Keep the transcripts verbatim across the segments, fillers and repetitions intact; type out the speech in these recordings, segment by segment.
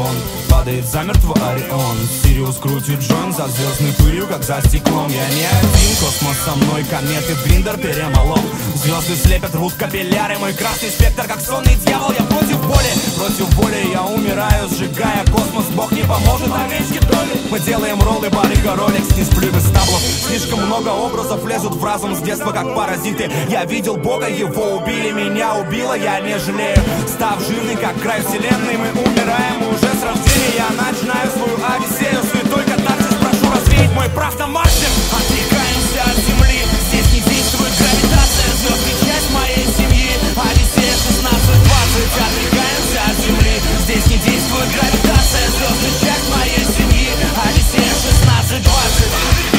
Вон падает замертво Орион, Сириус крутит Джон за звездной пылью, как за стеклом. Я не один, космос со мной, кометы Гриндер перемолол. Звезды слепят, рвут капилляры, мой красный спектр, как сонный дьявол. Я против боли, против боли я умираю, сжигая космос. Бог не поможет, овечки доли. Мы делаем роллы, бары, короликс, не сплю без таблов. Слишком много образов лезут в разум с детства, как паразиты. Я видел Бога, его убили, меня убило, я не жалею. Став жирный, как край вселенной, мы умираем уже с рождения. Я начинаю свою одиссею, святой катарсис, прошу развеять мой прах на Марсе. Отвлекаемся от Земли, здесь не действует гравитация, звезды часть моей семьи. Одиссея шестнадцать двадцать. Отвлекаемся от Земли, здесь не действует гравитация, звезды часть моей семьи. Одиссея шестнадцать двадцать.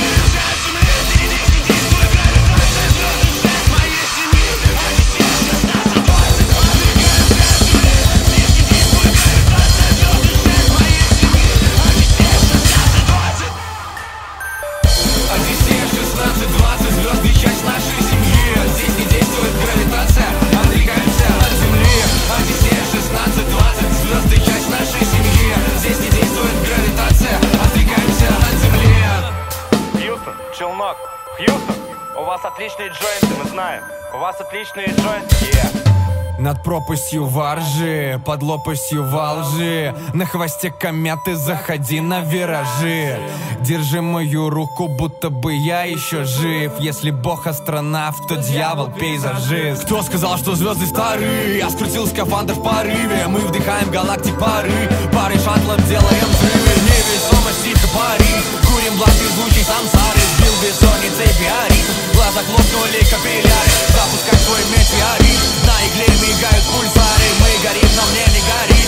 Челнок, Хьюстон, у вас отличные джойнты, мы знаем. У вас отличные джойнты, yeah. Над пропастью воржи, под лопастью волжи, на хвосте кометы заходи на виражи. Держи мою руку, будто бы я еще жив. Если Бог астронавт, то дьявол пейзажист. Кто сказал, что звезды стары? Я скрутил скафандр в порыве. Мы вдыхаем галактик пары, пары шаттлов делаем взрывы. Невесомость тихо парит, курим блаты звучит самсары. Бессонница и пиарит, глаза хлопнули капилляры. Запускай свой метеорит, на игле мигают пульсары. Мы горим, но мне не горит.